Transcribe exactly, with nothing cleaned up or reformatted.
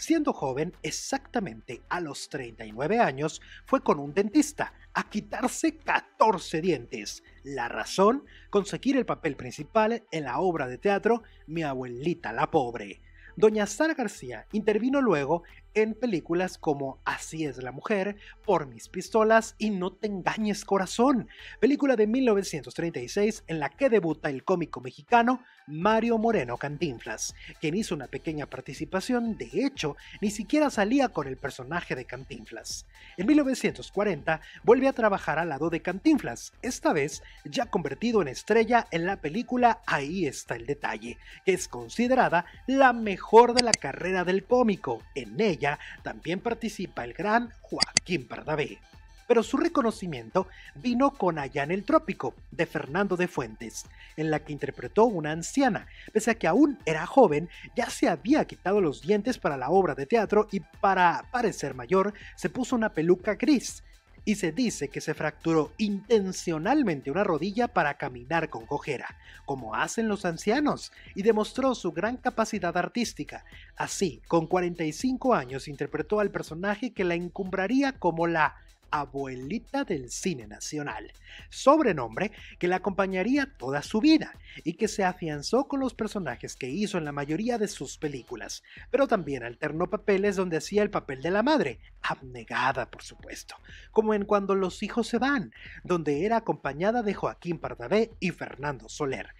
Siendo joven, exactamente a los treinta y nueve años, fue con un dentista a quitarse catorce dientes. La razón, conseguir el papel principal en la obra de teatro Mi abuelita la pobre. Doña Sara García intervino luego en películas como Así es la mujer, Por mis pistolas y No te engañes corazón, película de mil novecientos treinta y seis en la que debuta el cómico mexicano Mario Moreno Cantinflas, quien hizo una pequeña participación, de hecho, ni siquiera salía con el personaje de Cantinflas. En mil novecientos cuarenta vuelve a trabajar al lado de Cantinflas, esta vez ya convertido en estrella en la película Ahí está el detalle, que es considerada la mejor de la carrera del cómico. En ella también participa el gran Joaquín Pardavé. Pero su reconocimiento vino con Allá en el Trópico, de Fernando de Fuentes, en la que interpretó una anciana. Pese a que aún era joven, ya se había quitado los dientes para la obra de teatro y para parecer mayor se puso una peluca gris. Y se dice que se fracturó intencionalmente una rodilla para caminar con cojera, como hacen los ancianos, y demostró su gran capacidad artística. Así, con cuarenta y cinco años interpretó al personaje que la encumbraría como la abuelita del cine nacional, sobrenombre que la acompañaría toda su vida y que se afianzó con los personajes que hizo en la mayoría de sus películas, pero también alternó papeles donde hacía el papel de la madre, abnegada por supuesto, como en Cuando los hijos se van, donde era acompañada de Joaquín Pardavé y Fernando Soler,